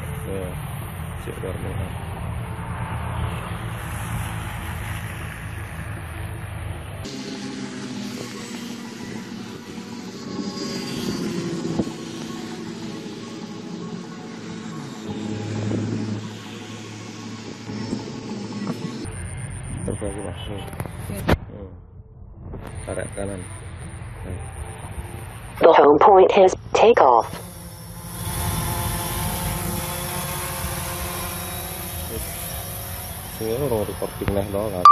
cek ya, cek karbonan. Terbagi masuk. Tarik kanan. The home point has take off. Ini orang reporting lah dong.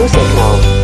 Music Mode.